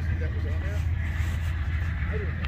guys think that was on there? I didn't know.